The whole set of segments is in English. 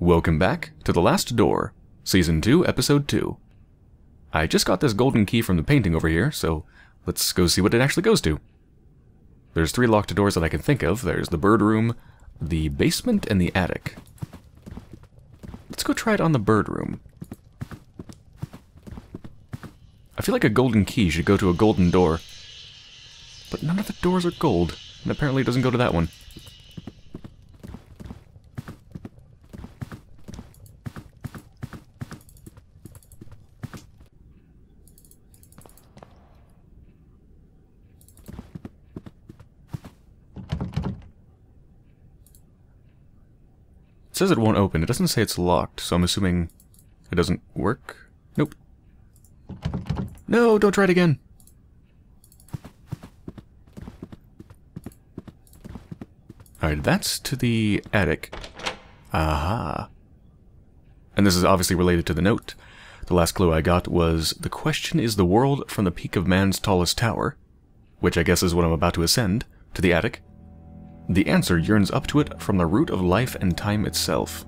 Welcome back to The Last Door, Season 2, Episode 2. I just got this golden key from the painting over here, so let's go see what it actually goes to. There's three locked doors that I can think of. There's the bird room, the basement, and the attic. Let's go try it on the bird room. I feel like a golden key should go to a golden door, but none of the doors are gold, and apparently it doesn't go to that one. It says it won't open. It doesn't say it's locked, so I'm assuming it doesn't work. Nope. No, don't try it again. Alright, that's to the attic. Aha. And this is obviously related to the note. The last clue I got was, the question is the world from the peak of man's tallest tower, which I guess is what I'm about to ascend, to the attic. The answer yearns up to it from the root of life and time itself.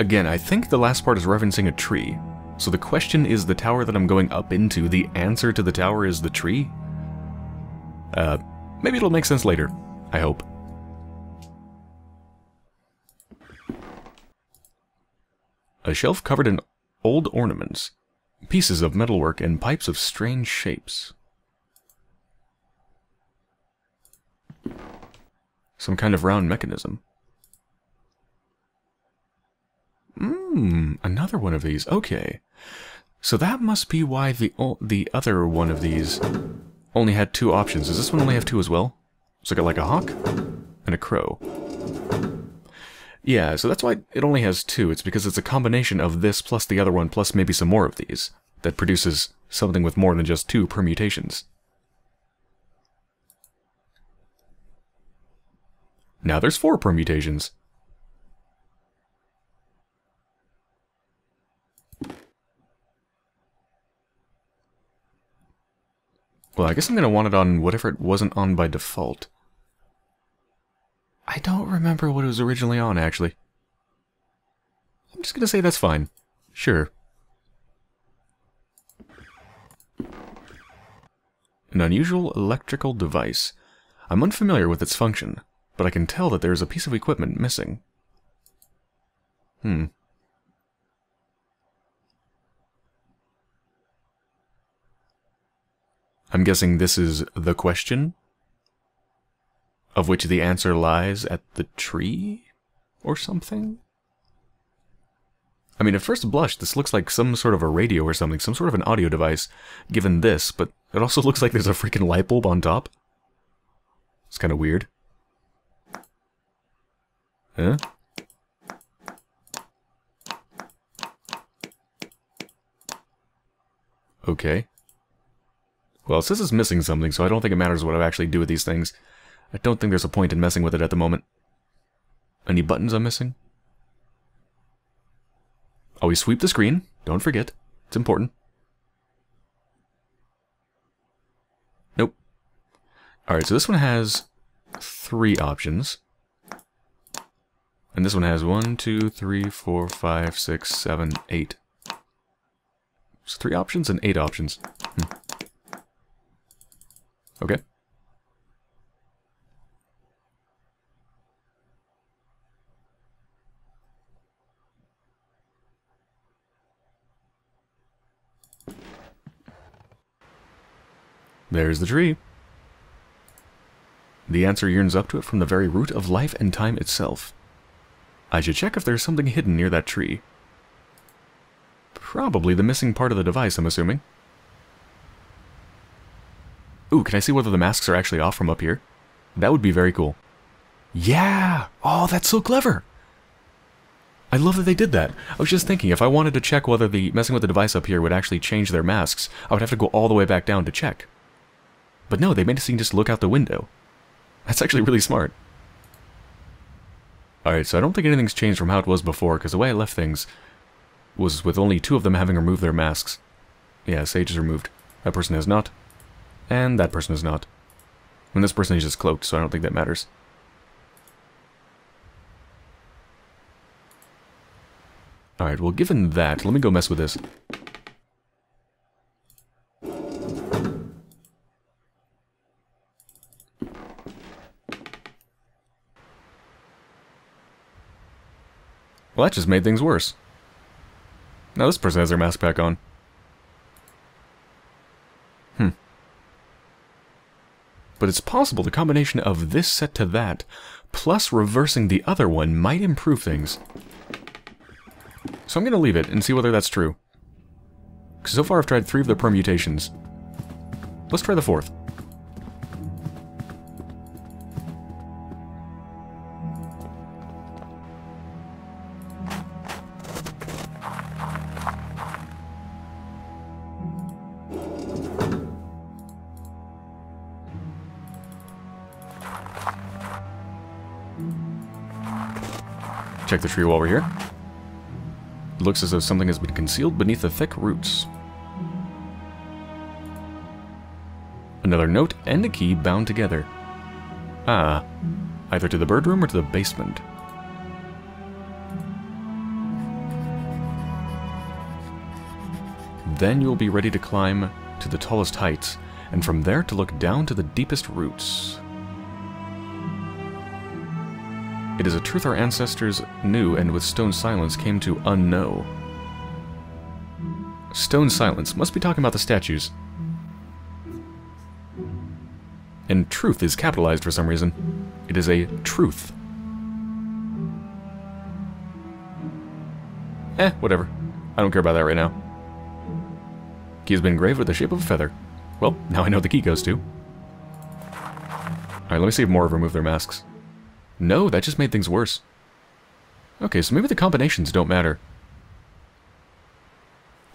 Again, I think the last part is referencing a tree. So the question is the tower that I'm going up into. The answer to the tower is the tree? Maybe it'll make sense later. I hope. A shelf covered in old ornaments, pieces of metalwork, and pipes of strange shapes. Some kind of round mechanism. Another one of these. Okay. So that must be why the other one of these only had two options. Does this one only have two as well? So I got like a hawk and a crow. Yeah, so that's why it only has two. It's because it's a combination of this plus the other one plus maybe some more of these that produces something with more than just two permutations. Now there's four permutations. Well, I guess I'm going to want it on whatever it wasn't on by default. I don't remember what it was originally on, actually. I'm just going to say that's fine. Sure. An unusual electrical device. I'm unfamiliar with its function, but I can tell that there is a piece of equipment missing. I'm guessing this is the question, of which the answer lies at the tree, or something? I mean, at first blush, this looks like some sort of a radio or something, some sort of an audio device, given this, but it also looks like there's a freaking light bulb on top. It's kind of weird. Huh? Okay. Well, it says it's missing something, so I don't think it matters what I actually do with these things. I don't think there's a point in messing with it at the moment. Any buttons I'm missing? Always sweep the screen. Don't forget. It's important. Nope. Alright, so this one has three options. And this one has 1, 2, 3, 4, 5, 6, 7, 8. So 3 options and 8 options. Okay. There's the tree. The answer yearns up to it from the very root of life and time itself. I should check if there's something hidden near that tree. Probably the missing part of the device, I'm assuming. Ooh, can I see whether the masks are actually off from up here? That would be very cool. Yeah! Oh, that's so clever! I love that they did that. I was just thinking, if I wanted to check whether the messing with the device up here would actually change their masks, I would have to go all the way back down to check. But no, they made us just look out the window. That's actually really smart. Alright, so I don't think anything's changed from how it was before, because the way I left things was with only two of them having removed their masks. Yeah, Sage is removed. That person has not. And that person is not. And this person is just cloaked, so I don't think that matters. Alright, well given that, let me go mess with this. Well, that just made things worse. Now this person has their mask back on. But it's possible the combination of this set to that, plus reversing the other one, might improve things. So I'm going to leave it and see whether that's true. Because so far I've tried 3 of the permutations. Let's try the 4th. Check the tree while we're here. It looks as though something has been concealed beneath the thick roots. Another note and a key bound together. Ah, either to the bird room or to the basement. Then you'll be ready to climb to the tallest heights, and from there to look down to the deepest roots. It is a truth our ancestors knew and with stone silence came to unknow. Stone silence must be talking about the statues. And truth is capitalized for some reason. It is a truth. Whatever. I don't care about that right now. Key has been engraved with the shape of a feather. Well, now I know what the key goes to. Alright, let me see if more of them remove their masks. No, that just made things worse. Okay, so maybe the combinations don't matter.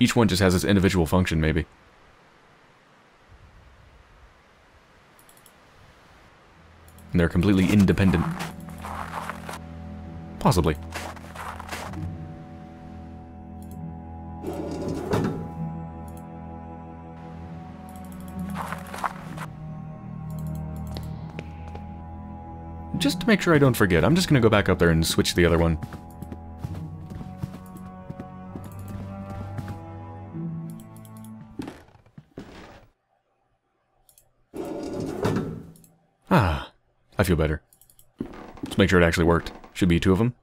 Each one just has its individual function, maybe. And they're completely independent. Possibly. Just to make sure I don't forget, I'm just going to go back up there and switch to the other one. Ah, I feel better. Let's make sure it actually worked. Should be 2 of them.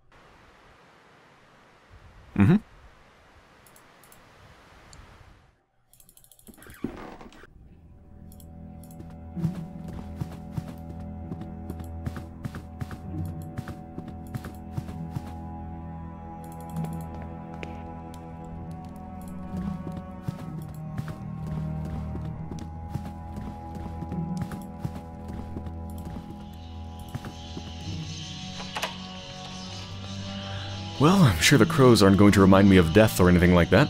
Well, I'm sure the crows aren't going to remind me of death or anything like that.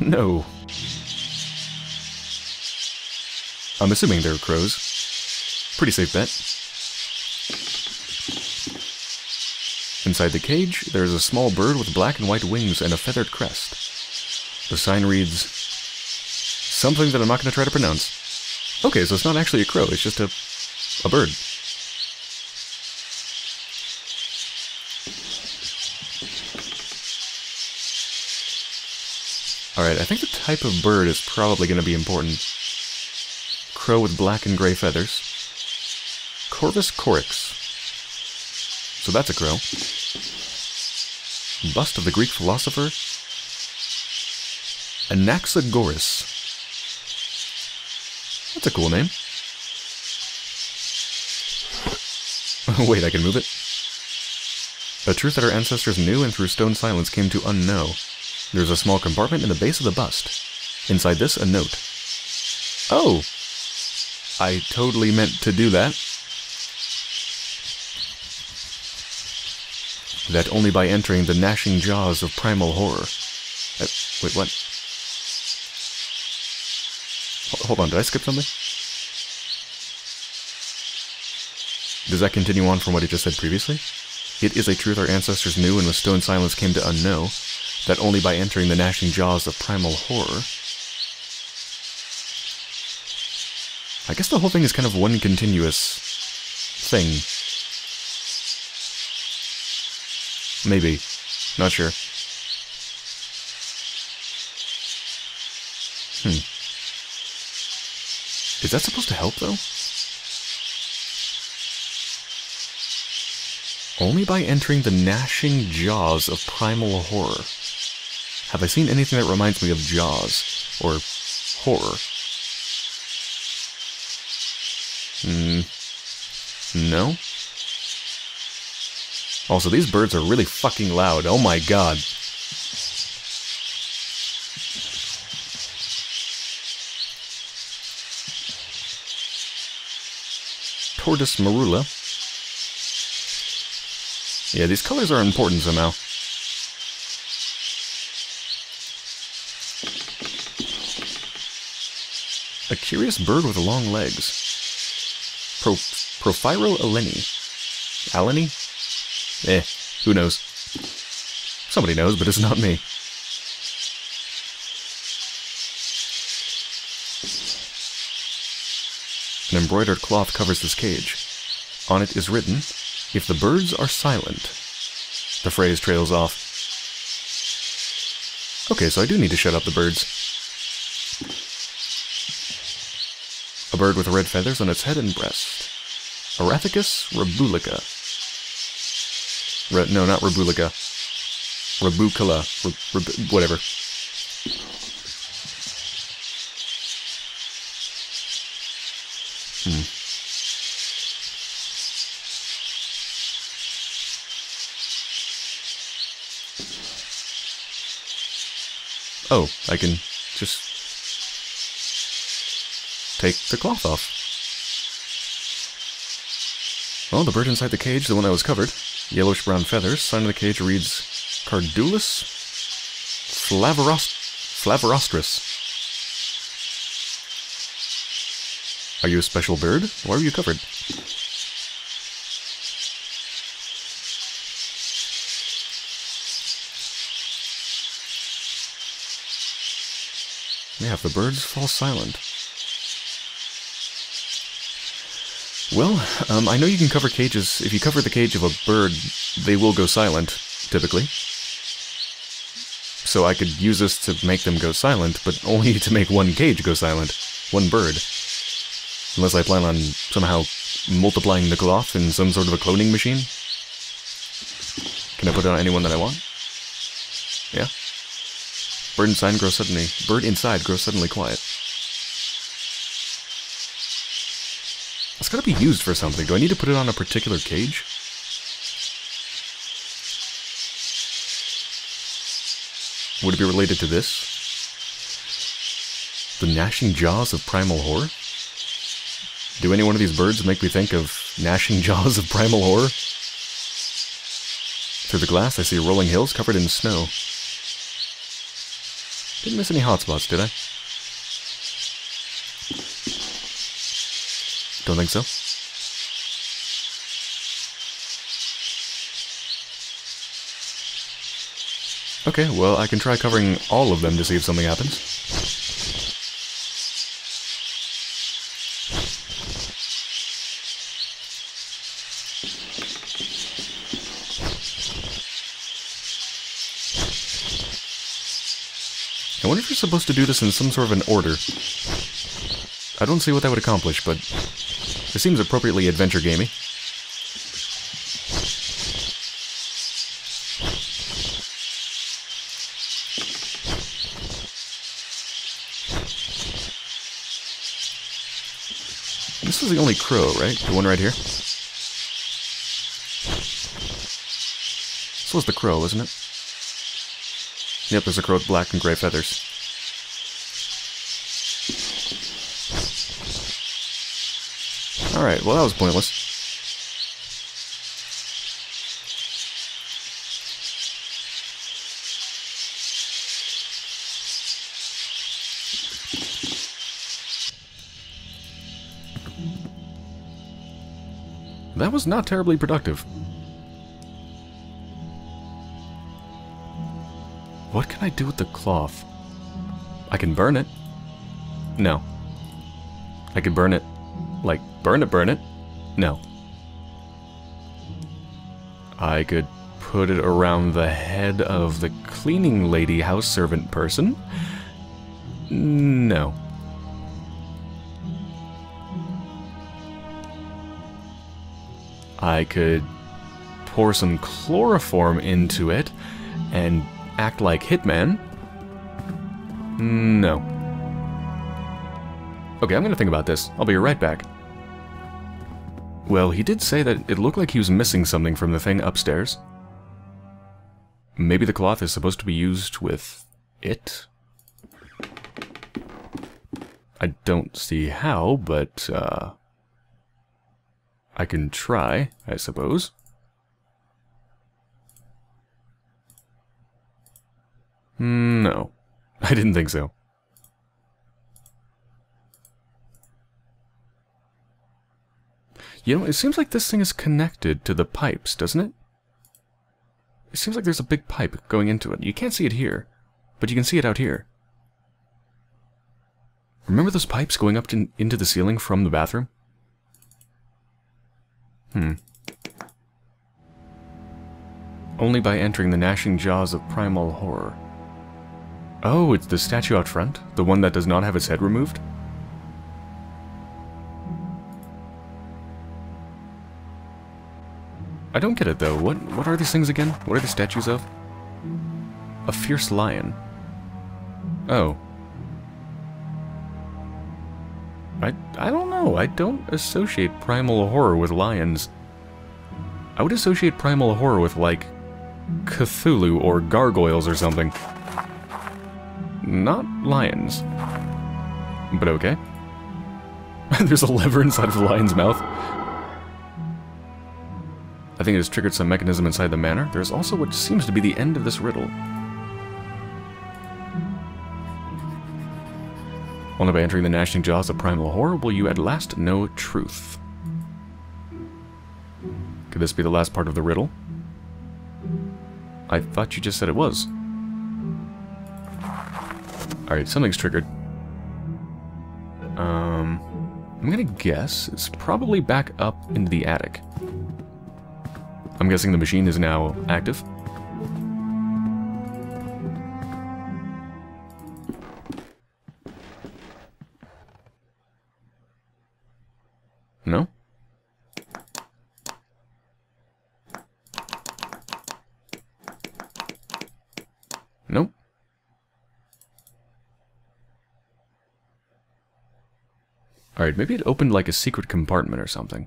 No. I'm assuming they're crows. Pretty safe bet. Inside the cage, there is a small bird with black and white wings and a feathered crest. The sign reads... something that I'm not going to try to pronounce. Okay, so it's not actually a crow, it's just a bird. Alright, I think the type of bird is probably going to be important. Crow with black and gray feathers. Corvus corax. So that's a crow. Bust of the Greek philosopher. Anaxagoras. That's a cool name. Wait, I can move it. A truth that our ancestors knew and through stone silence came to unknow. There's a small compartment in the base of the bust. Inside this, a note. Oh! I totally meant to do that. That only by entering the gnashing jaws of primal horror. Wait, what? Hold on, did I skip something? Does that continue on from what it just said previously? It is a truth our ancestors knew and with stone silence came to unknow. That only by entering the gnashing jaws of primal horror... I guess the whole thing is kind of one continuous... thing. Maybe. Not sure. Is that supposed to help, though? Only by entering the gnashing jaws of primal horror. Have I seen anything that reminds me of Jaws? Or horror? No? Also, these birds are really fucking loud. Oh my god. Tortoise marula. Yeah, these colors are important somehow. A curious bird with long legs. Profiro Aleni. Aleni? Who knows? Somebody knows, but it's not me. An embroidered cloth covers this cage. On it is written, "If the birds are silent." The phrase trails off. Okay, so I do need to shut up the birds. A bird with red feathers on its head and breast. Arathicus rebulica. No, not rebulica. Rebucula. Whatever. Oh, I can just take the cloth off. Well, the bird inside the cage, the one that was covered, yellowish-brown feathers, sign of the cage reads Carduelis Flavirostris. Are you a special bird? Why are you covered? Yeah, if the birds fall silent. Well, I know you can cover cages. If you cover the cage of a bird, they will go silent, typically. So I could use this to make them go silent, but only to make one cage go silent. One bird. Unless I plan on somehow multiplying the cloth in some sort of a cloning machine. Can I put it on anyone that I want? Yeah. Bird inside grows suddenly quiet. It's gotta be used for something. Do I need to put it on a particular cage? Would it be related to this? The gnashing jaws of primal horror? Do any one of these birds make me think of gnashing jaws of primal horror? Through the glass I see rolling hills covered in snow. Didn't miss any hotspots, did I? Don't think so. Okay, well, I can try covering all of them to see if something happens. I wonder if you're supposed to do this in some sort of an order. I don't see what that would accomplish, but it seems appropriately adventure gamey. This is the only crow, right? The one right here? This was the crow, wasn't it? Yep, there's a crow with black and gray feathers. Alright, well that was pointless. That was not terribly productive. What can I do with the cloth? I can burn it. No. I can burn it. Like, burn it? No. I could put it around the head of the cleaning lady house servant person? No. I could pour some chloroform into it and act like Hitman. No. Okay, I'm gonna think about this. I'll be right back. Well, he did say that it looked like he was missing something from the thing upstairs. Maybe the cloth is supposed to be used with it? I don't see how, but I can try, I suppose. No, I didn't think so. You know, it seems like this thing is connected to the pipes, doesn't it? It seems like there's a big pipe going into it. You can't see it here, but you can see it out here. Remember those pipes going up into the ceiling from the bathroom? Only by entering the gnashing jaws of primal horror. Oh, it's the statue out front? The one that does not have its head removed? I don't get it though. What are these things again? What are the statues of? A fierce lion. Oh. I don't know. I don't associate primal horror with lions. I would associate primal horror with, like, Cthulhu or gargoyles or something. Not lions. But okay. There's a lever inside of the lion's mouth. I think it has triggered some mechanism inside the manor. There's also what seems to be the end of this riddle. Only by entering the gnashing jaws of primal horror will you at last know truth. Could this be the last part of the riddle? I thought you just said it was. Alright, something's triggered. I'm gonna guess it's probably back up into the attic. I'm guessing the machine is now active. No? Nope. Alright, maybe it opened like a secret compartment or something.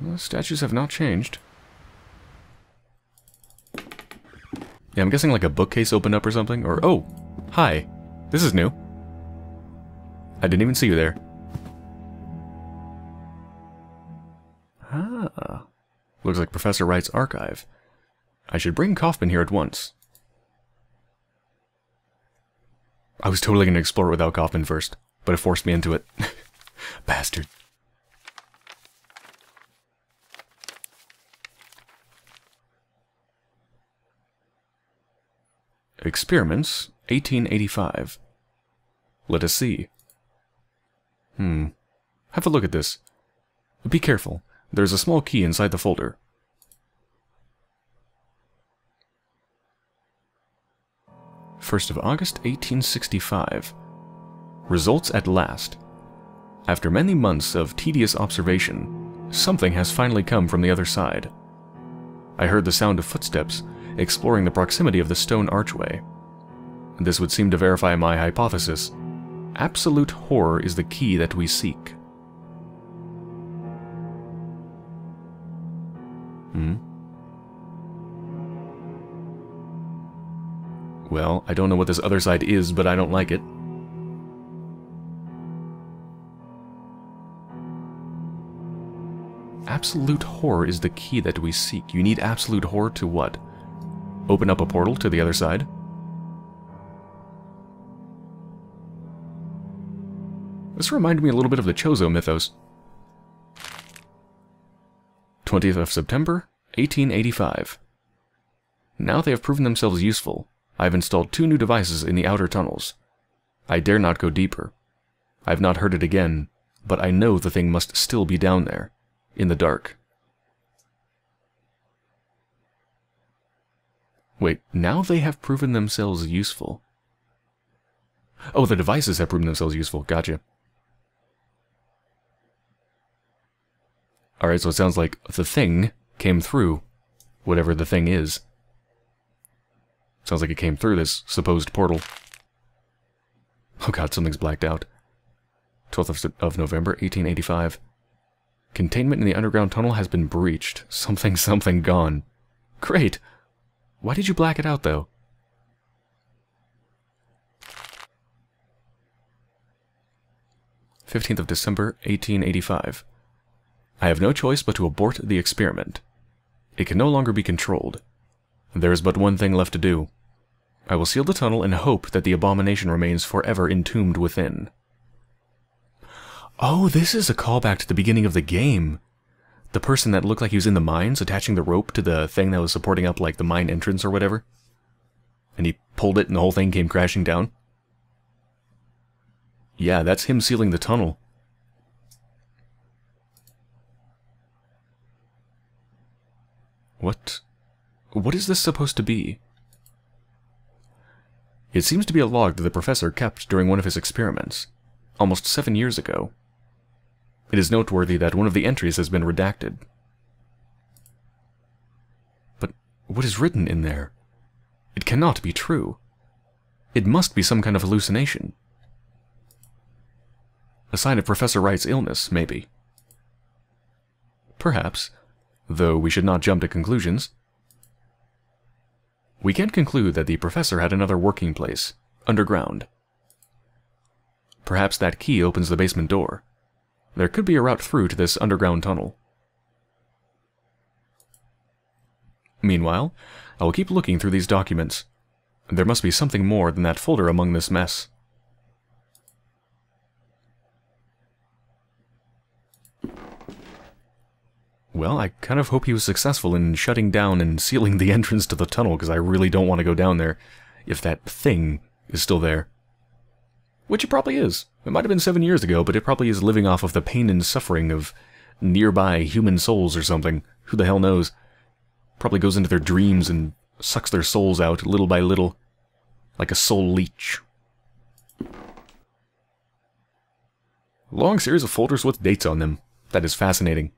The statues have not changed. Yeah, I'm guessing like a bookcase opened up or something, or... Oh! Hi! This is new. I didn't even see you there. Ah. Looks like Professor Wright's archive. I should bring Kaufman here at once. I was totally gonna explore it without Kaufman first, but it forced me into it. Bastard. Experiments, 1885. Let us see. Have a look at this. Be careful. There's a small key inside the folder. August 1, 1865. Results at last. After many months of tedious observation, something has finally come from the other side. I heard the sound of footsteps, exploring the proximity of the stone archway. This would seem to verify my hypothesis. Absolute horror is the key that we seek. Well, I don't know what this other side is, but I don't like it. Absolute horror is the key that we seek. You need absolute horror to what? Open up a portal to the other side? This reminded me a little bit of the Chozo mythos. 20th of September, 1885. Now they have proven themselves useful. I have installed 2 new devices in the outer tunnels. I dare not go deeper. I have not heard it again, but I know the thing must still be down there, in the dark. Wait, now they have proven themselves useful. Oh, the devices have proven themselves useful. Gotcha. Alright, so it sounds like the thing came through whatever the thing is. Sounds like it came through this supposed portal. Oh god, something's blacked out. 12th of November, 1885. Containment in the underground tunnel has been breached. Something, something gone. Great! Why did you black it out, though? December 15, 1885. I have no choice but to abort the experiment. It can no longer be controlled. There is but one thing left to do. I will seal the tunnel and hope that the abomination remains forever entombed within. Oh, this is a callback to the beginning of the game. The person that looked like he was in the mines, attaching the rope to the thing that was supporting up, like, the mine entrance or whatever. And he pulled it and the whole thing came crashing down. Yeah, that's him sealing the tunnel. What? What is this supposed to be? It seems to be a log that the professor kept during one of his experiments, almost 7 years ago. It is noteworthy that one of the entries has been redacted. But what is written in there? It cannot be true. It must be some kind of hallucination. A sign of Professor Wright's illness, maybe. Perhaps, though we should not jump to conclusions. We can conclude that the professor had another working place, underground. Perhaps that key opens the basement door. There could be a route through to this underground tunnel. Meanwhile, I will keep looking through these documents. There must be something more than that folder among this mess. Well, I kind of hope he was successful in shutting down and sealing the entrance to the tunnel, because I really don't want to go down there if that thing is still there. Which it probably is. It might have been 7 years ago, but it probably is living off of the pain and suffering of nearby human souls or something. Who the hell knows? Probably goes into their dreams and sucks their souls out little by little, like a soul leech. Long series of folders with dates on them. That is fascinating.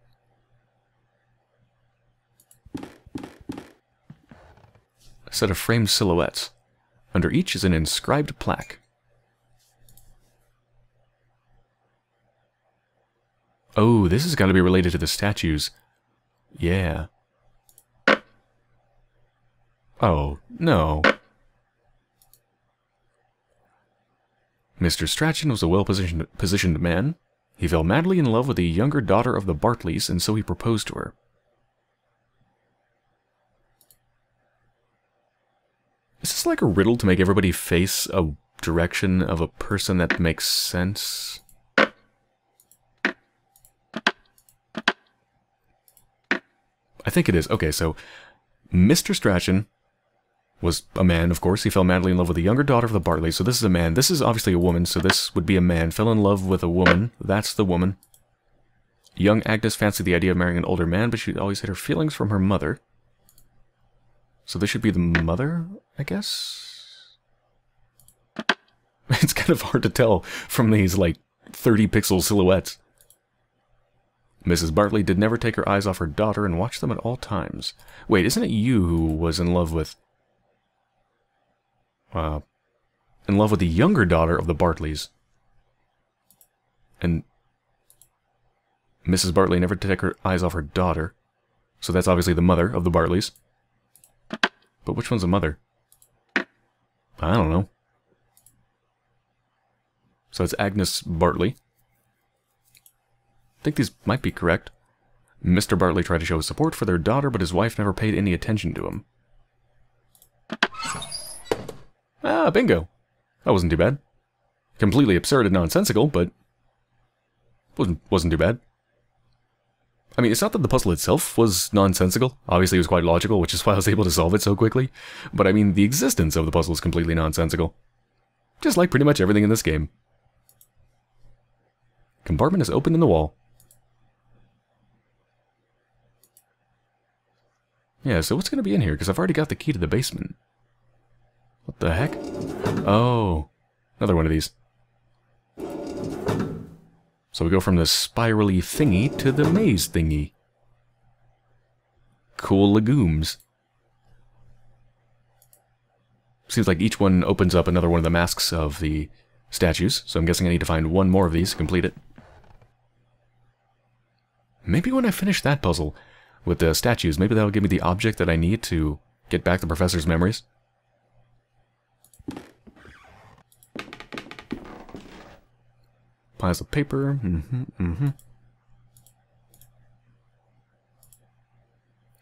A set of framed silhouettes. Under each is an inscribed plaque. Oh, this has got to be related to the statues. Yeah. Oh, no. Mr. Stratton was a well-positioned man. He fell madly in love with the younger daughter of the Bartleys, and so he proposed to her. Is this like a riddle to make everybody face a direction of a person that makes sense? I think it is. Okay, so Mr. Stratton was a man, of course. He fell madly in love with the younger daughter of the Bartley. So this is a man. This is obviously a woman, so this would be a man. Fell in love with a woman. That's the woman. Young Agnes fancied the idea of marrying an older man, but she'd always hid her feelings from her mother. So this should be the mother, I guess? It's kind of hard to tell from these, like, 30-pixel silhouettes. Mrs. Bartley did never take her eyes off her daughter and watched them at all times. Wait, isn't it you who was in love with... in love with the younger daughter of the Bartleys? And... Mrs. Bartley never took her eyes off her daughter. So that's obviously the mother of the Bartleys. But which one's the mother? I don't know. So it's Agnes Bartley. I think these might be correct. Mr. Bartley tried to show his support for their daughter, but his wife never paid any attention to him. Ah, bingo! That wasn't too bad. Completely absurd and nonsensical, but... Wasn't too bad. I mean, it's not that the puzzle itself was nonsensical. Obviously, it was quite logical, which is why I was able to solve it so quickly. But I mean, the existence of the puzzle is completely nonsensical. Just like pretty much everything in this game. Compartment is opened in the wall. Yeah, so what's going to be in here? Because I've already got the key to the basement. What the heck? Oh. Another one of these. So we go from the spirally thingy to the maze thingy. Cool legumes. Seems like each one opens up another one of the masks of the statues, so I'm guessing I need to find one more of these to complete it. Maybe when I finish that puzzle with the statues, maybe that'll give me the object that I need to get back the professor's memories. Piles of paper.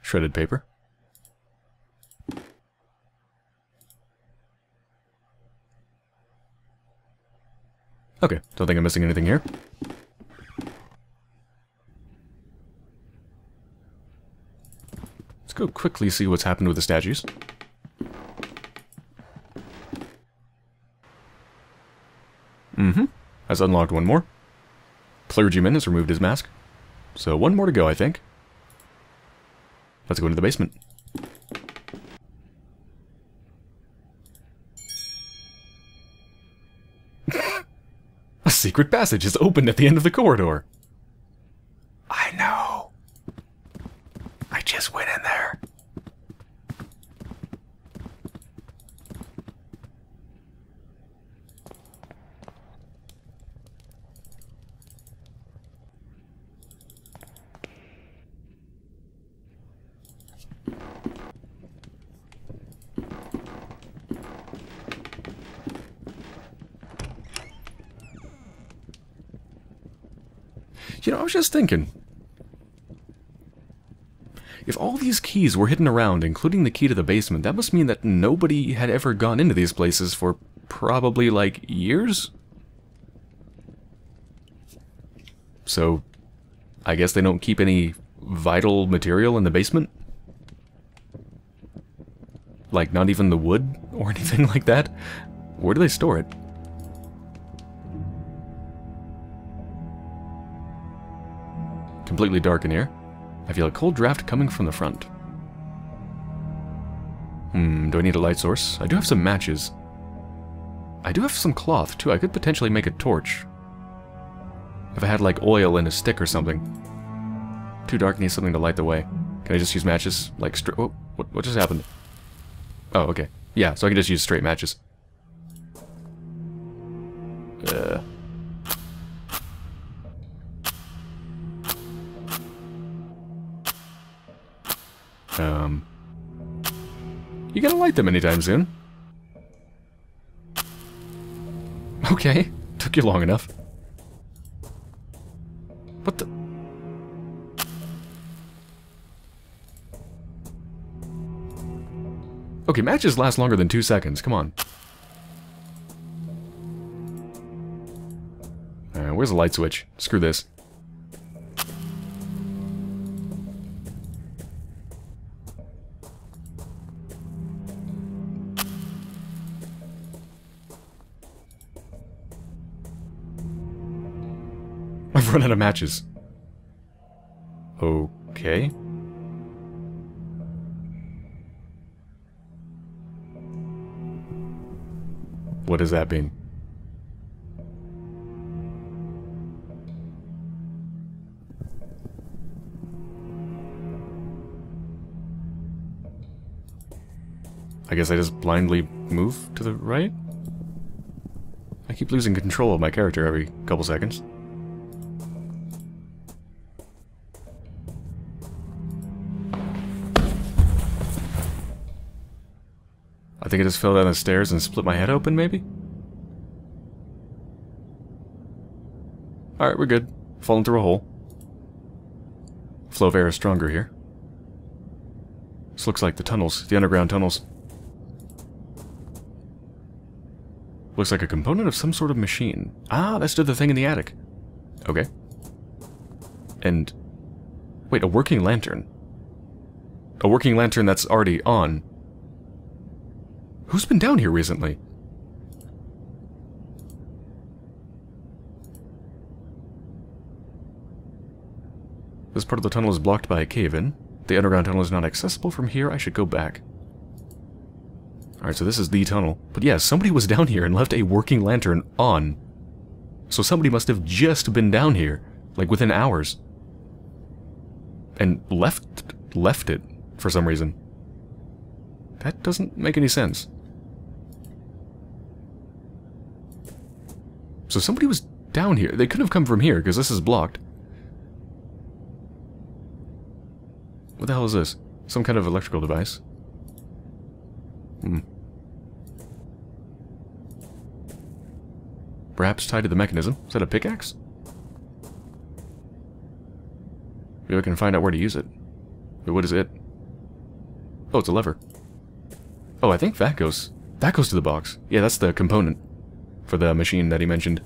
Shredded paper. Okay, don't think I'm missing anything here. Let's go quickly see what's happened with the statues. I've unlocked one more. Clergyman has removed his mask. So one more to go, I think. Let's go into the basement. A secret passage is opened at the end of the corridor. I know. I just went in there. You know, I was just thinking, if all these keys were hidden around, including the key to the basement, that must mean that nobody had ever gone into these places for probably, like, years? So, I guess they don't keep any vital material in the basement? Like, not even the wood or anything like that? Where do they store it? Completely dark in here. I feel a cold draft coming from the front. Do I need a light source? I do have some matches. I do have some cloth, too. I could potentially make a torch. If I had, like, oil and a stick or something. Too dark, needs something to light the way. Can I just use matches? Like, straight... Oh, what just happened? Oh, okay. Yeah, so I can just use straight matches. You gotta light them anytime soon. Okay, took you long enough. What the? Okay, matches last longer than 2 seconds, come on. Where's the light switch? Screw this. I've run out of matches. Okay. What does that mean? I guess I just blindly move to the right? I keep losing control of my character every couple seconds. I think I just fell down the stairs and split my head open, maybe? Alright, we're good. Falling through a hole. Flow of air is stronger here. This looks like the tunnels, the underground tunnels. Looks like a component of some sort of machine. Ah, that's the thing in the attic. Okay. And... wait, a working lantern. A working lantern that's already on. Who's been down here recently? This part of the tunnel is blocked by a cave-in. The underground tunnel is not accessible from here. I should go back. Alright, so this is the tunnel. But yeah, somebody was down here and left a working lantern on. So somebody must have just been down here, like within hours. And left it for some reason. That doesn't make any sense. So somebody was down here. They couldn't have come from here, because this is blocked. What the hell is this? Some kind of electrical device. Hmm. Perhaps tied to the mechanism. Is that a pickaxe? Maybe I can find out where to use it. But what is it? Oh, it's a lever. Oh, I think that goes to the box. Yeah, that's the component for the machine that he mentioned.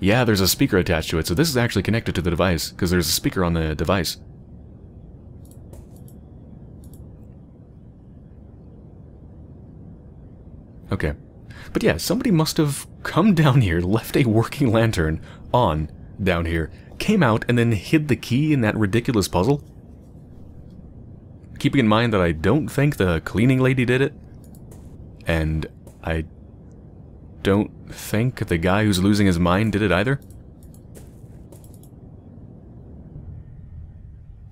Yeah, there's a speaker attached to it, so this is actually connected to the device, because there's a speaker on the device. Okay. But yeah, somebody must have come down here, left a working lantern on down here, came out, and then hid the key in that ridiculous puzzle. Keeping in mind that I don't think the cleaning lady did it, and I don't think the guy who's losing his mind did it either.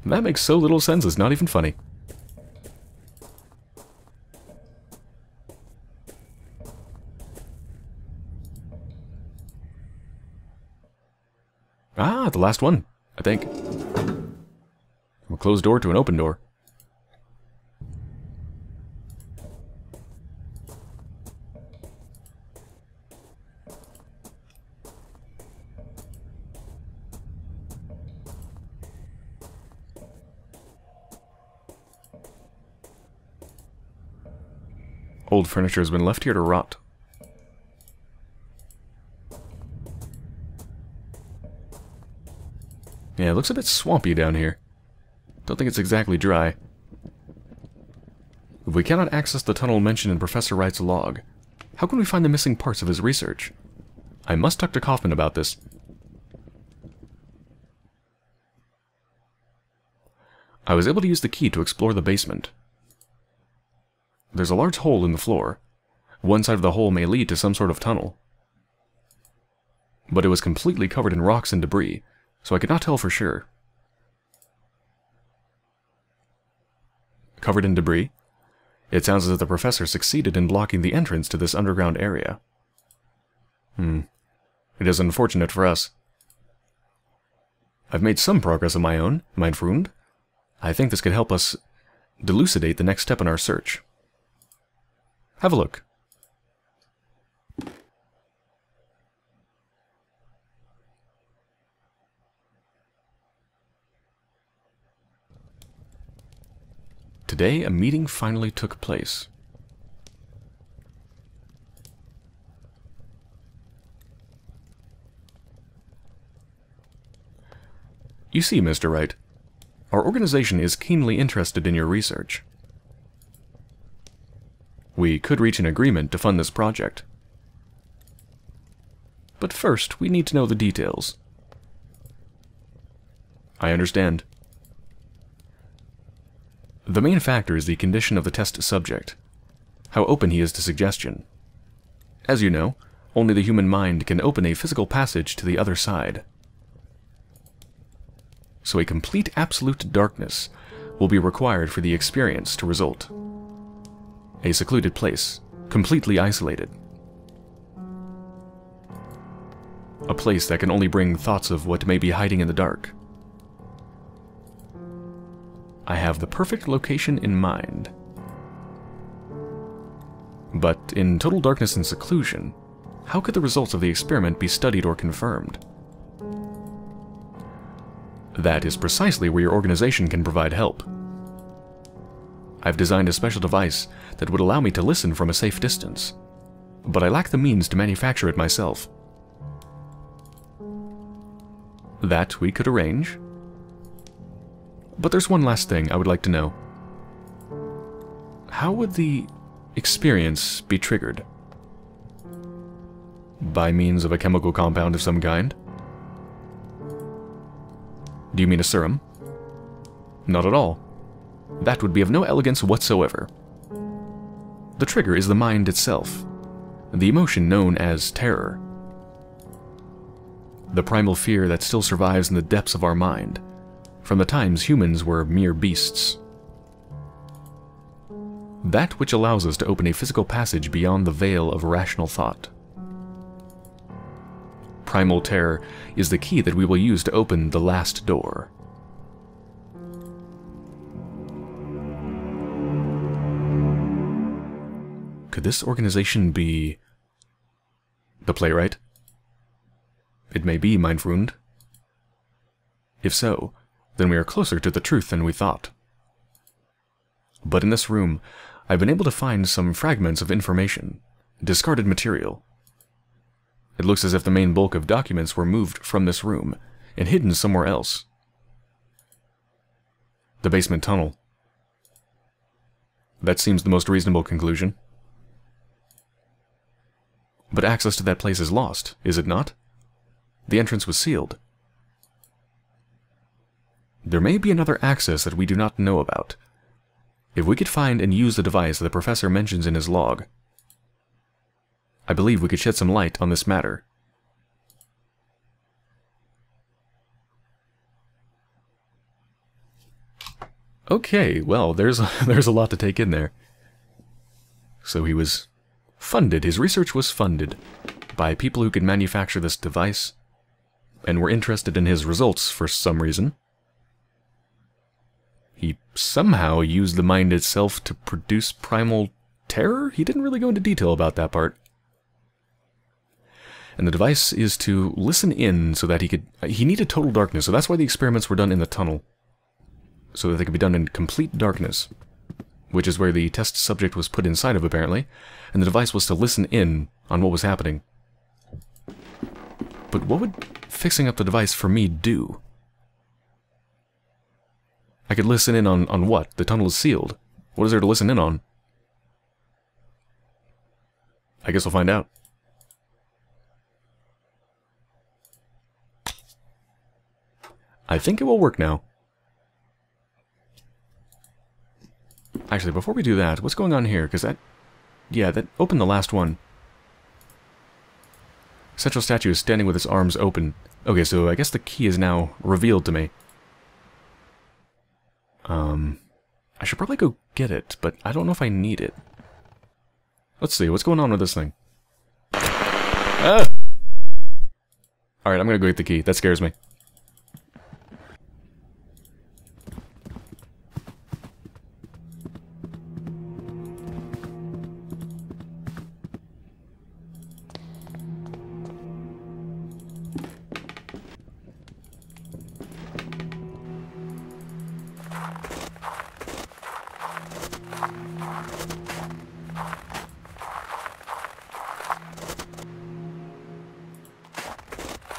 That makes so little sense, it's not even funny. Ah, the last one, I think. A closed door to an open door. Old furniture has been left here to rot. Yeah, it looks a bit swampy down here. Don't think it's exactly dry. If we cannot access the tunnel mentioned in Professor Wright's log, how can we find the missing parts of his research? I must talk to Kaufman about this. I was able to use the key to explore the basement. There's a large hole in the floor. One side of the hole may lead to some sort of tunnel. But it was completely covered in rocks and debris, so I could not tell for sure. Covered in debris? It sounds as if the professor succeeded in blocking the entrance to this underground area. Hmm. It is unfortunate for us. I've made some progress of my own, mein Freund. I think this could help us delucidate the next step in our search. Have a look. Today, a meeting finally took place. You see, Mr. Wright, our organization is keenly interested in your research. We could reach an agreement to fund this project. But first, we need to know the details. I understand. The main factor is the condition of the test subject, how open he is to suggestion. As you know, only the human mind can open a physical passage to the other side. So a complete absolute darkness will be required for the experience to result. A secluded place, completely isolated. A place that can only bring thoughts of what may be hiding in the dark. I have the perfect location in mind. But in total darkness and seclusion, how could the results of the experiment be studied or confirmed? That is precisely where your organization can provide help. I've designed a special device that would allow me to listen from a safe distance, but I lack the means to manufacture it myself. That we could arrange. But there's one last thing I would like to know. How would the experience be triggered? By means of a chemical compound of some kind? Do you mean a serum? Not at all. That would be of no elegance whatsoever. The trigger is the mind itself, the emotion known as terror. The primal fear that still survives in the depths of our mind, from the times humans were mere beasts. That which allows us to open a physical passage beyond the veil of rational thought. Primal terror is the key that we will use to open the last door. Could this organization be the playwright? It may be, Mindwound. If so, then we are closer to the truth than we thought. But in this room, I've been able to find some fragments of information, discarded material. It looks as if the main bulk of documents were moved from this room and hidden somewhere else. The basement tunnel. That seems the most reasonable conclusion. But access to that place is lost, is it not? The entrance was sealed. There may be another access that we do not know about, if we could find and use the device the professor mentions in his log. I believe we could shed some light on this matter. Okay, well, there's a lot to take in there. So he was funded, his research was funded by people who could manufacture this device and were interested in his results for some reason. He somehow used the mind itself to produce primal terror? He didn't really go into detail about that part. And the device is to listen in so that he needed total darkness, so that's why the experiments were done in the tunnel. So that they could be done in complete darkness, which is where the test subject was put inside of, apparently, and the device was to listen in on what was happening. But what would fixing up the device for me do? I could listen in on what? The tunnel is sealed. What is there to listen in on? I guess we'll find out. I think it will work now. Actually, before we do that, what's going on here? Because that... yeah, that opened the last one. Central statue is standing with its arms open. Okay, so I guess the key is now revealed to me. I should probably go get it, but I don't know if I need it. Let's see, what's going on with this thing? Ah! Alright, I'm gonna go get the key. That scares me.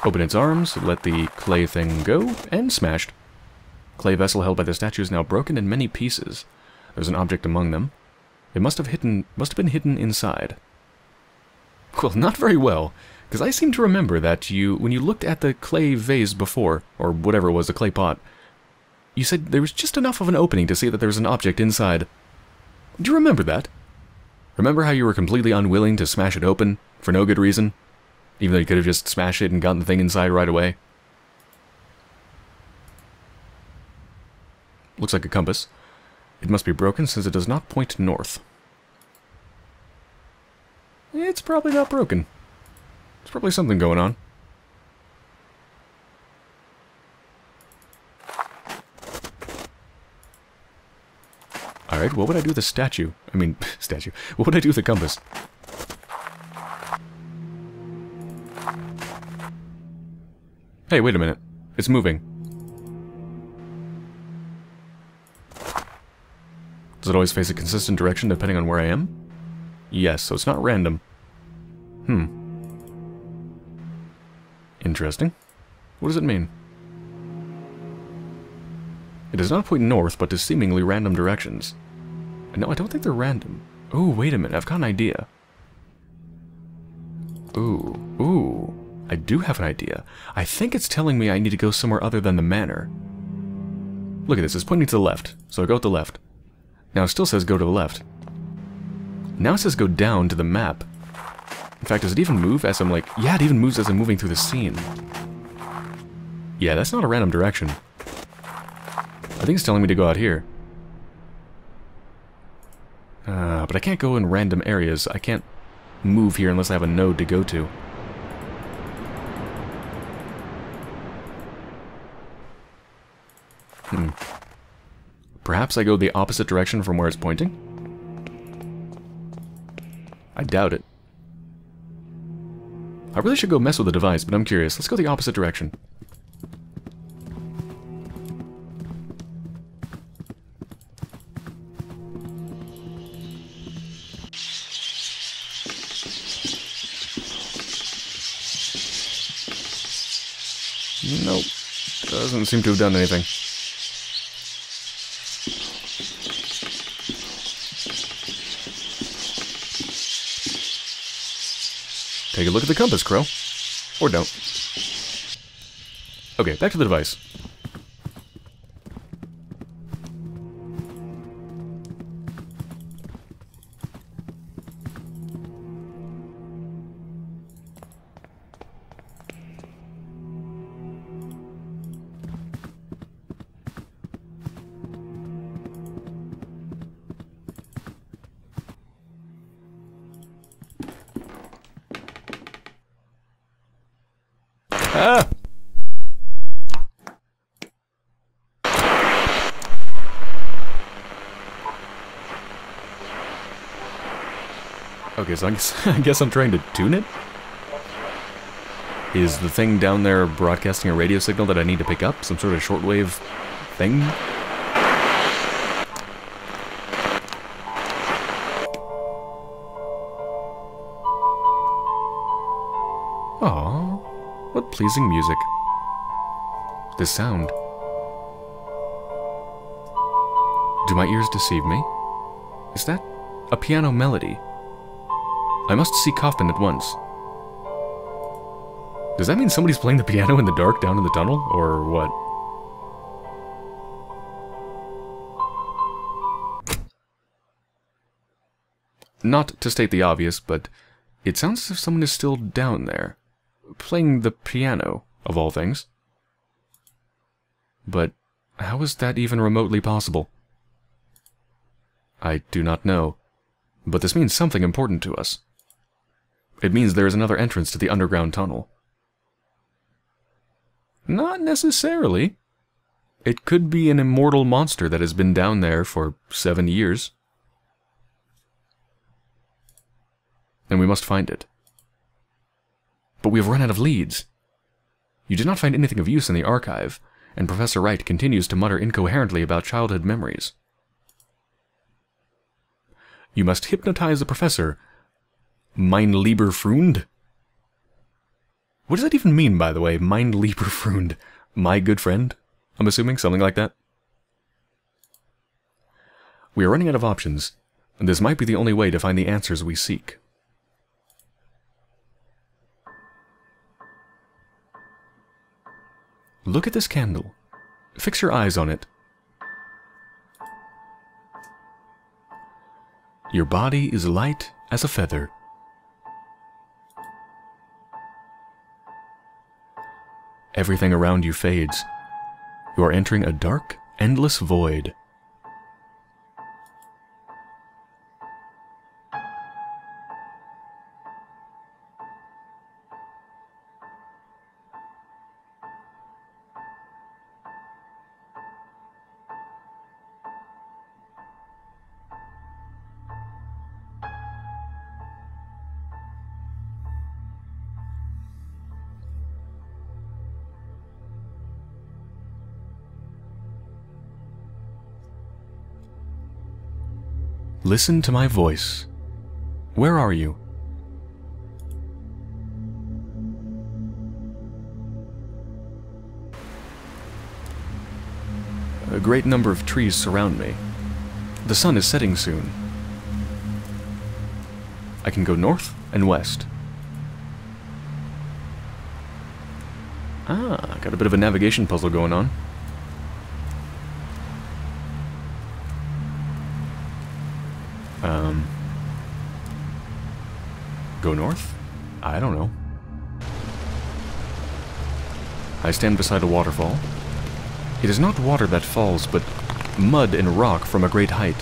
Open its arms, let the clay thing go, and smashed. Clay vessel held by the statue is now broken in many pieces. There's an object among them. It must have been hidden inside. Well, not very well, because I seem to remember that when you looked at the clay vase before, or whatever it was, the clay pot, you said there was just enough of an opening to see that there was an object inside. Do you remember that? Remember how you were completely unwilling to smash it open, for no good reason? Even though you could have just smashed it and gotten the thing inside right away. Looks like a compass. It must be broken since it does not point north. It's probably not broken. There's probably something going on. Alright, what would I do with the statue? I mean, statue. What would I do with the compass? Hey, wait a minute. It's moving. Does it always face a consistent direction depending on where I am? Yes, so it's not random. Hmm. Interesting. What does it mean? It does not point north, but to seemingly random directions. No, I don't think they're random. Oh, wait a minute. I've got an idea. Ooh. Ooh. I do have an idea. I think it's telling me I need to go somewhere other than the manor. Look at this, it's pointing to the left, so I go to the left. Now it still says go to the left. Now it says go down to the map. In fact, does it even move as I'm like... Yeah, it even moves as I'm moving through the scene. Yeah, that's not a random direction. I think it's telling me to go out here. But I can't go in random areas. I can't move here unless I have a node to go to. Hmm. Perhaps I go the opposite direction from where it's pointing? I doubt it. I really should go mess with the device, but I'm curious. Let's go the opposite direction. Nope. Doesn't seem to have done anything. Take a look at the compass, Crow. Or don't. Okay, back to the device. Ah! Okay, so I guess I'm trying to tune it? Is the thing down there broadcasting a radio signal that I need to pick up? Some sort of shortwave thing? Pleasing music. This sound. Do my ears deceive me? Is that a piano melody? I must see Kaufman at once. Does that mean somebody's playing the piano in the dark down in the tunnel, or what? Not to state the obvious, but it sounds as if someone is still down there. Playing the piano, of all things. But how is that even remotely possible? I do not know, but this means something important to us. It means there is another entrance to the underground tunnel. Not necessarily. It could be an immortal monster that has been down there for 7 years. And we must find it. But we have run out of leads. You did not find anything of use in the archive, and Professor Wright continues to mutter incoherently about childhood memories. You must hypnotize the Professor. Mein lieber Freund? What does that even mean, by the way? Mein lieber Freund. My good friend? I'm assuming, something like that. We are running out of options, and this might be the only way to find the answers we seek. Look at this candle. Fix your eyes on it. Your body is light as a feather. Everything around you fades. You are entering a dark, endless void. Listen to my voice. Where are you? A great number of trees surround me. The sun is setting soon. I can go north and west. Ah, got a bit of a navigation puzzle going on. Go north? I don't know. I stand beside a waterfall. It is not water that falls, but mud and rock from a great height.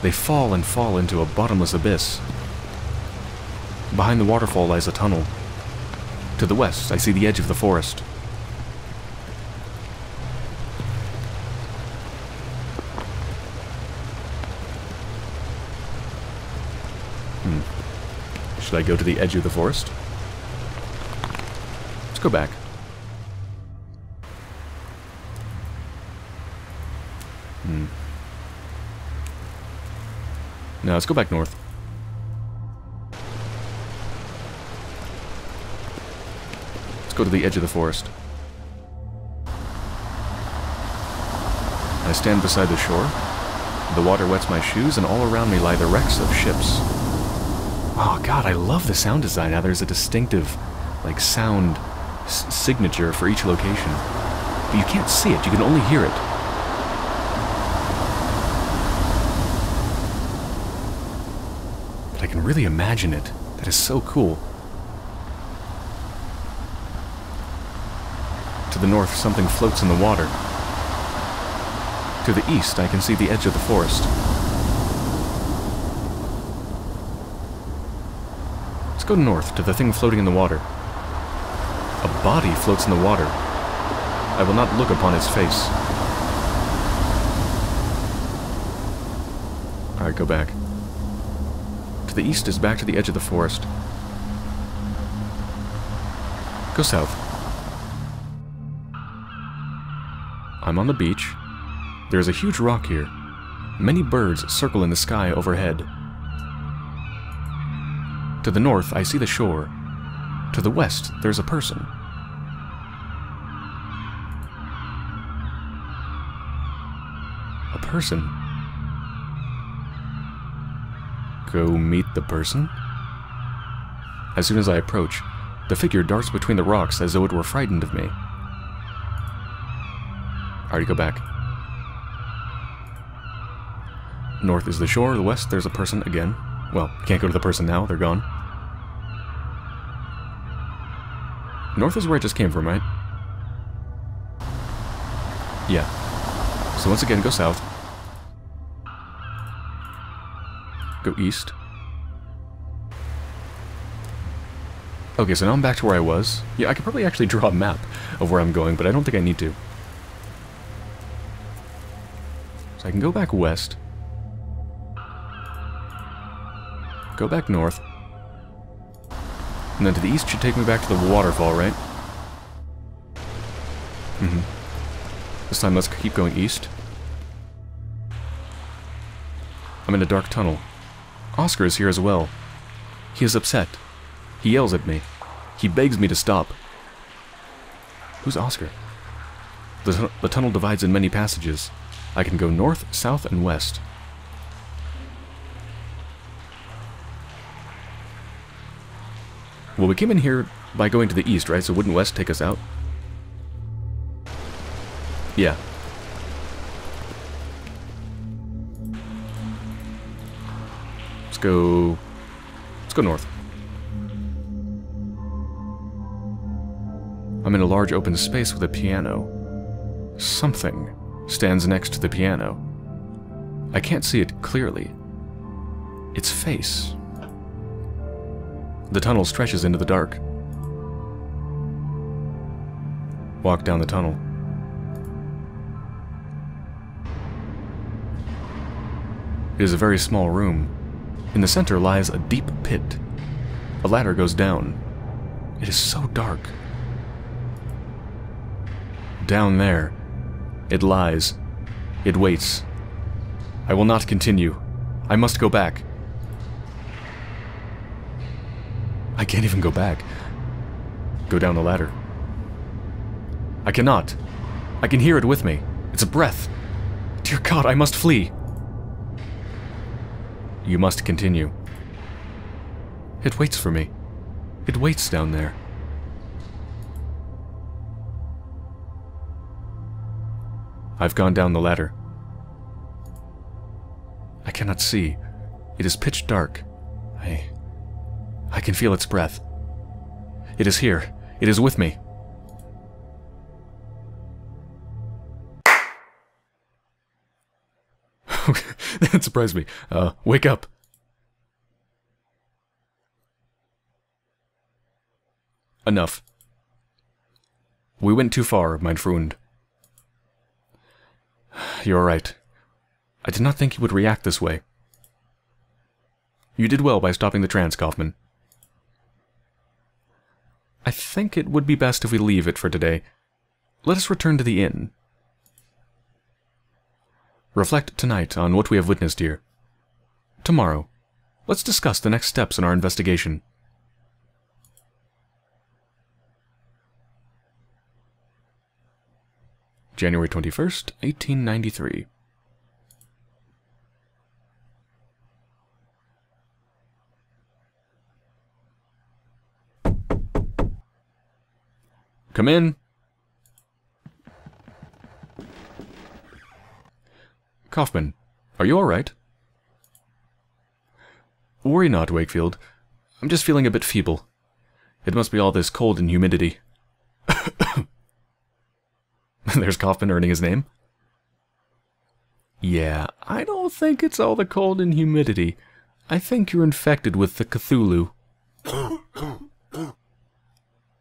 They fall and fall into a bottomless abyss. Behind the waterfall lies a tunnel. To the west, I see the edge of the forest. Should I go to the edge of the forest? Let's go back. No, let's go back north. Let's go to the edge of the forest. I stand beside the shore. The water wets my shoes, and all around me lie the wrecks of ships. Oh God, I love the sound design. Now there's a distinctive, like, sound signature for each location. But you can't see it, you can only hear it. But I can really imagine it. That is so cool. To the north, something floats in the water. To the east, I can see the edge of the forest. Go north to the thing floating in the water. A body floats in the water. I will not look upon its face. Alright, go back. To the east is back to the edge of the forest. Go south. I'm on the beach. There is a huge rock here. Many birds circle in the sky overhead. To the north, I see the shore. To the west, there's a person. A person? Go meet the person? As soon as I approach, the figure darts between the rocks as though it were frightened of me. Alright, go back. North is the shore, the west, there's a person again. Well, can't go to the person now, they're gone. North is where I just came from, right? Yeah. So once again, go south. Go east. Okay, so now I'm back to where I was. Yeah, I could probably actually draw a map of where I'm going, but I don't think I need to. So I can go back west. Go back north. And then to the east should take me back to the waterfall, right? This time let's keep going east. I'm in a dark tunnel. Oscar is here as well. He is upset. He yells at me. He begs me to stop. Who's Oscar? The tunnel divides in many passages. I can go north, south, and west. Well, we came in here by going to the east, right? So wouldn't west take us out? Yeah. Let's go north. I'm in a large open space with a piano. Something stands next to the piano. I can't see it clearly. Its face. The tunnel stretches into the dark. Walk down the tunnel. It is a very small room. In the center lies a deep pit. A ladder goes down. It is so dark. Down there, it lies. It waits. I will not continue. I must go back. I can't even go back. Go down the ladder. I cannot. I can hear it with me. It's a breath. Dear God, I must flee. You must continue. It waits for me. It waits down there. I've gone down the ladder. I cannot see. It is pitch dark. I I can feel its breath. It is here. It is with me. That surprised me. Wake up. Enough. We went too far, mein Freund. You're right. I did not think he would react this way. You did well by stopping the trance, Kaufman. I think it would be best if we leave it for today. Let us return to the inn. Reflect tonight on what we have witnessed here. Tomorrow, let's discuss the next steps in our investigation. January 21st, 1893. Come in. Kaufman, are you all right? Worry not, Wakefield. I'm just feeling a bit feeble. It must be all this cold and humidity. There's Kaufman earning his name. Yeah, I don't think it's all the cold and humidity. I think you're infected with the Cthulhu.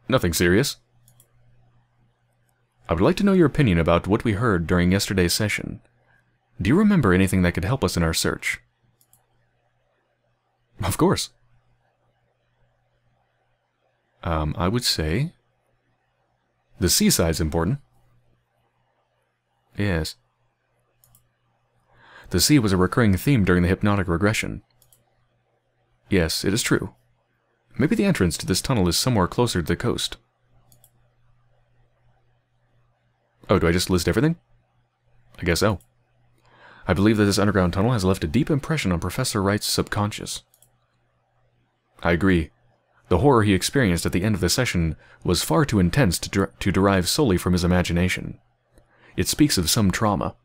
Nothing serious. I would like to know your opinion about what we heard during yesterday's session. Do you remember anything that could help us in our search? Of course. I would say... the seaside's important. Yes. The sea was a recurring theme during the hypnotic regression. Yes, it is true. Maybe the entrance to this tunnel is somewhere closer to the coast. Oh, do I just list everything? I guess so. I believe that this underground tunnel has left a deep impression on Professor Wright's subconscious. I agree. The horror he experienced at the end of the session was far too intense to derive solely from his imagination. It speaks of some trauma.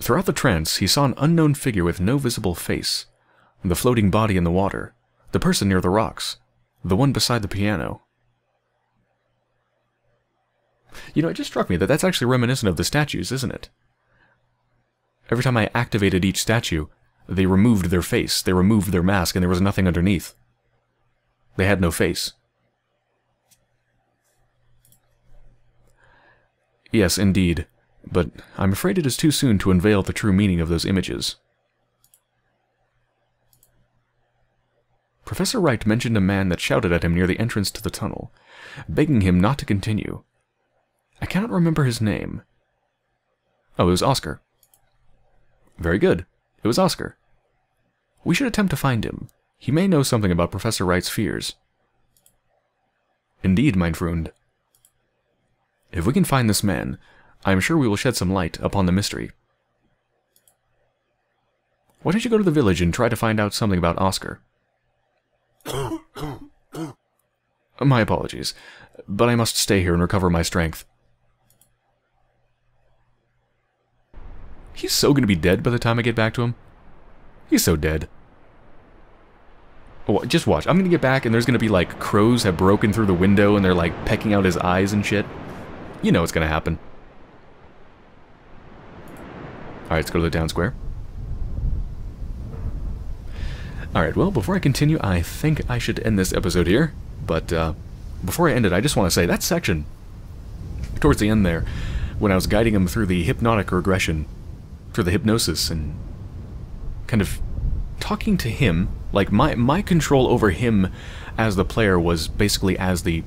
Throughout the trance, he saw an unknown figure with no visible face, the floating body in the water, the person near the rocks, the one beside the piano. You know, it just struck me that that's actually reminiscent of the statues, isn't it? Every time I activated each statue, they removed their face, they removed their mask, and there was nothing underneath. They had no face. Yes, indeed, but I'm afraid it is too soon to unveil the true meaning of those images. Professor Wright mentioned a man that shouted at him near the entrance to the tunnel, begging him not to continue. I cannot remember his name. Oh, it was Oscar. Very good. It was Oscar. We should attempt to find him. He may know something about Professor Wright's fears. Indeed, mein Freund. If we can find this man, I am sure we will shed some light upon the mystery. Why don't you go to the village and try to find out something about Oscar? My apologies, but I must stay here and recover my strength. He's so gonna be dead by the time I get back to him. He's so dead. Oh, just watch. I'm gonna get back and there's gonna be like crows have broken through the window and they're like pecking out his eyes and shit. You know what's gonna happen. Alright, let's go to the town square. Alright, well, before I continue, I think I should end this episode here. But before I end it, I just want to say that section, towards the end there, when I was guiding him through the hypnotic regression, through the hypnosis, and kind of talking to him, like my control over him as the player was basically as the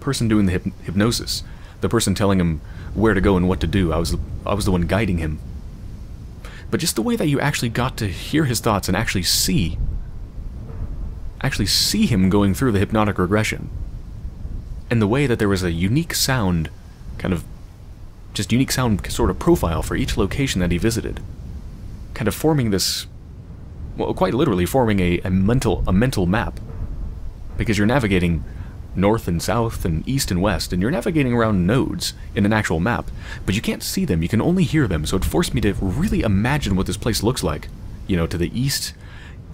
person doing the hypnosis, the person telling him where to go and what to do. I was the one guiding him. But just the way that you actually got to hear his thoughts and actually see him going through the hypnotic regression, and the way that there was a unique sound, sort of profile for each location that he visited, kind of forming this, well, quite literally forming a mental map, because you're navigating north and south and east and west, and you're navigating around nodes in an actual map, but you can't see them, you can only hear them, so it forced me to really imagine what this place looks like you know, to the east,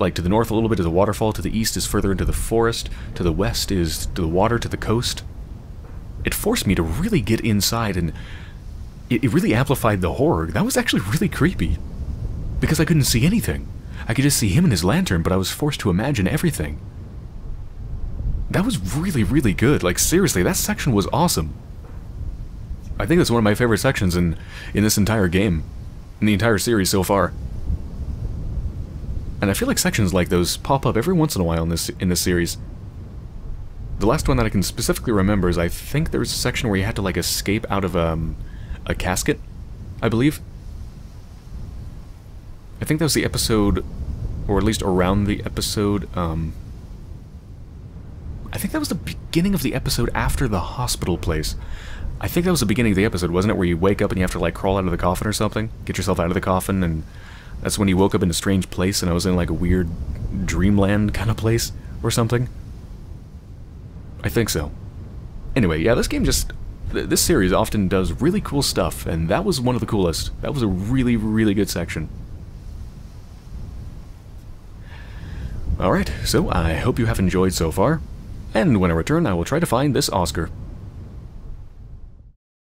like to the north a little bit is a waterfall, to the east is further into the forest, to the west is to the water, to the coast. It forced me to really get inside, and it really amplified the horror. That was actually really creepy, because I couldn't see anything. I could just see him and his lantern, but I was forced to imagine everything. That was really, really good. Like, seriously, that section was awesome. I think that's one of my favorite sections in this entire game, in the entire series so far. And I feel like sections like those pop up every once in a while in this series. The last one that I can specifically remember is, I think there was a section where you had to, like, escape out of a casket, I believe. I think that was the episode, or at least around the episode, I think that was the beginning of the episode after the hospital place. I think that was the beginning of the episode, wasn't it? Where you wake up and you have to, like, crawl out of the coffin or something? Get yourself out of the coffin, and that's when you woke up in a strange place, and I was in, like, a weird dreamland kind of place or something. I think so. Anyway, yeah, this game just... this series often does really cool stuff, and that was one of the coolest. That was a really, really good section. Alright, so I hope you have enjoyed so far, and when I return I will try to find this Oscar.